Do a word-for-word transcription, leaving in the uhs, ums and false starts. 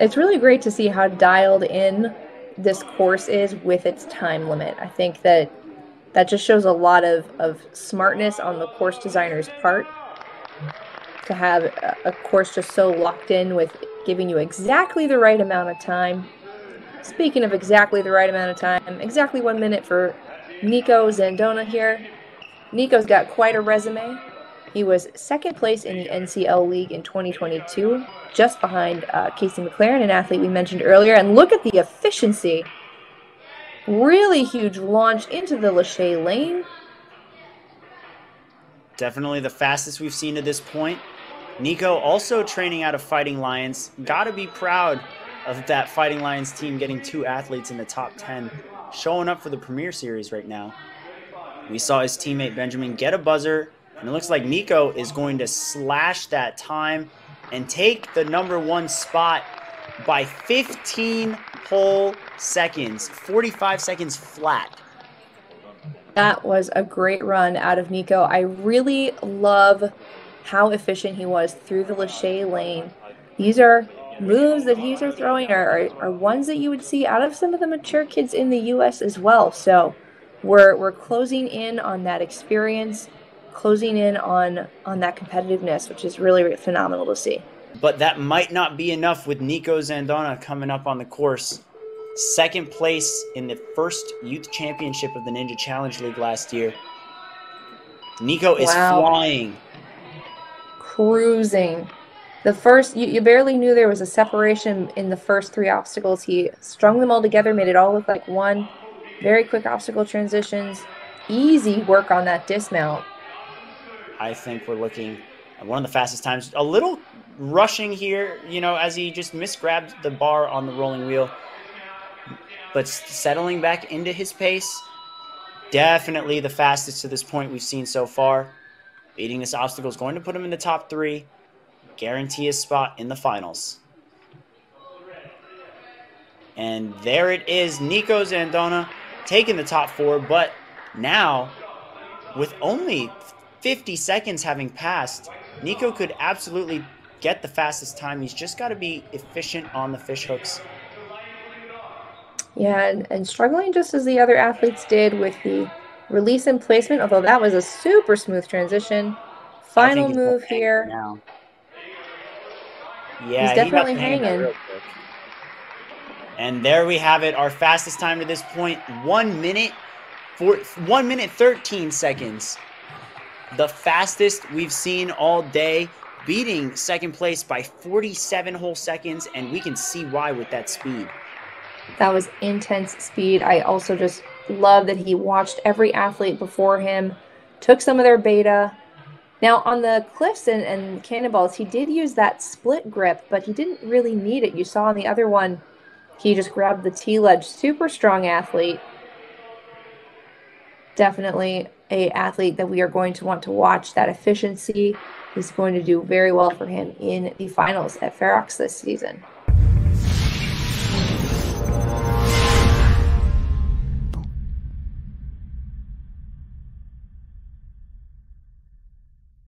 it's really great to see how dialed in this course is with its time limit. I think that that just shows a lot of, of smartness on the course designer's part to have a course just so locked in with giving you exactly the right amount of time. Speaking of exactly the right amount of time, exactly one minute for Nico Zandona here. Nico's got quite a resume. He was second place in the N C L League in twenty twenty-two, just behind uh, Casey McLaren, an athlete we mentioned earlier. And look at the efficiency. Really huge launch into the Lachey lane. Definitely the fastest we've seen to this point. Nico also training out of Fighting Lions. Gotta be proud of that Fighting Lions team getting two athletes in the top ten, showing up for the Premier Series right now. We saw his teammate Benjamin get a buzzer, and it looks like Nico is going to slash that time and take the number one spot by fifteen whole seconds, forty-five seconds flat. That was a great run out of Nico. I really love how efficient he was through the Lachey lane. These are moves that he's are throwing are, are, are ones that you would see out of some of the mature kids in the U S as well. So we're, we're closing in on that experience, closing in on, on that competitiveness, which is really phenomenal to see. But that might not be enough with Nico Zandona coming up on the course. Second place in the first youth championship of the Ninja Challenge League last year. Nico is wow. flying. Cruising. The first, you, you barely knew there was a separation in the first three obstacles. He strung them all together, made it all look like one. Very quick obstacle transitions. Easy work on that dismount. I think we're looking at one of the fastest times. A little rushing here, you know, as he just misgrabbed the bar on the rolling wheel. But settling back into his pace, definitely the fastest to this point we've seen so far. Beating this obstacle is going to put him in the top three. Guarantee a spot in the finals. And there it is, Nico Zandona taking the top four, but now with only fifty seconds having passed, Nico could absolutely get the fastest time. He's just got to be efficient on the fish hooks. Yeah, and, and struggling just as the other athletes did with the release and placement, although that was a super smooth transition. Final move here. Now. Yeah, he's definitely he hanging. And there we have it, our fastest time to this point, one minute, four, one minute thirteen seconds. The fastest we've seen all day, beating second place by forty-seven whole seconds, and we can see why with that speed. That was intense speed. I also just love that he watched every athlete before him, took some of their beta. Now on the cliffs and, and cannonballs, he did use that split grip, but he didn't really need it. You saw on the other one, he just grabbed the T-ledge. Super strong athlete. Definitely an athlete that we are going to want to watch. That efficiency is going to do very well for him in the finals at Ferox this season.